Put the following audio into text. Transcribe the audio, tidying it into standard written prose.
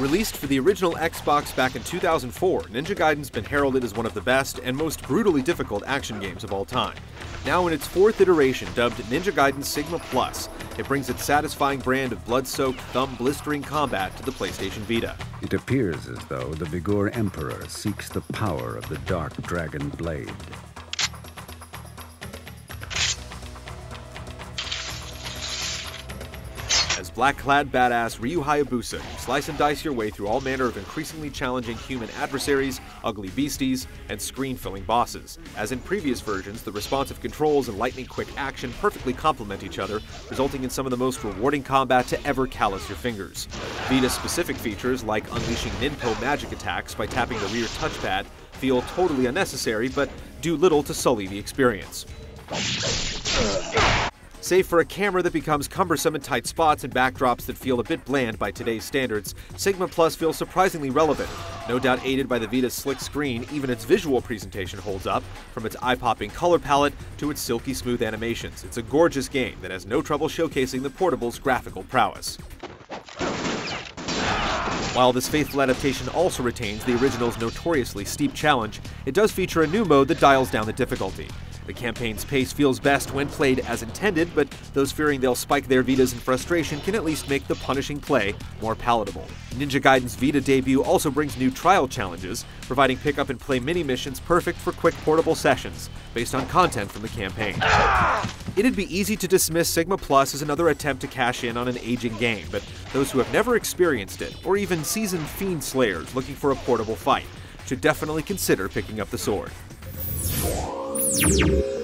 Released for the original Xbox back in 2004, Ninja Gaiden's been heralded as one of the best and most brutally difficult action games of all time. Now in its fourth iteration, dubbed Ninja Gaiden Sigma Plus, it brings its satisfying brand of blood-soaked, thumb-blistering combat to the PlayStation Vita. It appears as though the Vigor Emperor seeks the power of the Dark Dragon Blade. Black-clad badass Ryu Hayabusa, you slice and dice your way through all manner of increasingly challenging human adversaries, ugly beasties, and screen-filling bosses. As in previous versions, the responsive controls and lightning-quick action perfectly complement each other, resulting in some of the most rewarding combat to ever callous your fingers. Vita-specific features like unleashing ninpo magic attacks by tapping the rear touchpad feel totally unnecessary, but do little to sully the experience. Save for a camera that becomes cumbersome in tight spots and backdrops that feel a bit bland by today's standards, Sigma Plus feels surprisingly relevant. No doubt aided by the Vita's slick screen, even its visual presentation holds up, from its eye-popping color palette to its silky smooth animations. It's a gorgeous game that has no trouble showcasing the portable's graphical prowess. While this faithful adaptation also retains the original's notoriously steep challenge, it does feature a new mode that dials down the difficulty. The campaign's pace feels best when played as intended, but those fearing they'll spike their Vitas in frustration can at least make the punishing play more palatable. Ninja Gaiden's Vita debut also brings new trial challenges, providing pick-up-and-play mini-missions perfect for quick portable sessions, based on content from the campaign. It'd be easy to dismiss Sigma Plus as another attempt to cash in on an aging game, but those who have never experienced it, or even seasoned fiend slayers looking for a portable fight, should definitely consider picking up the sword. You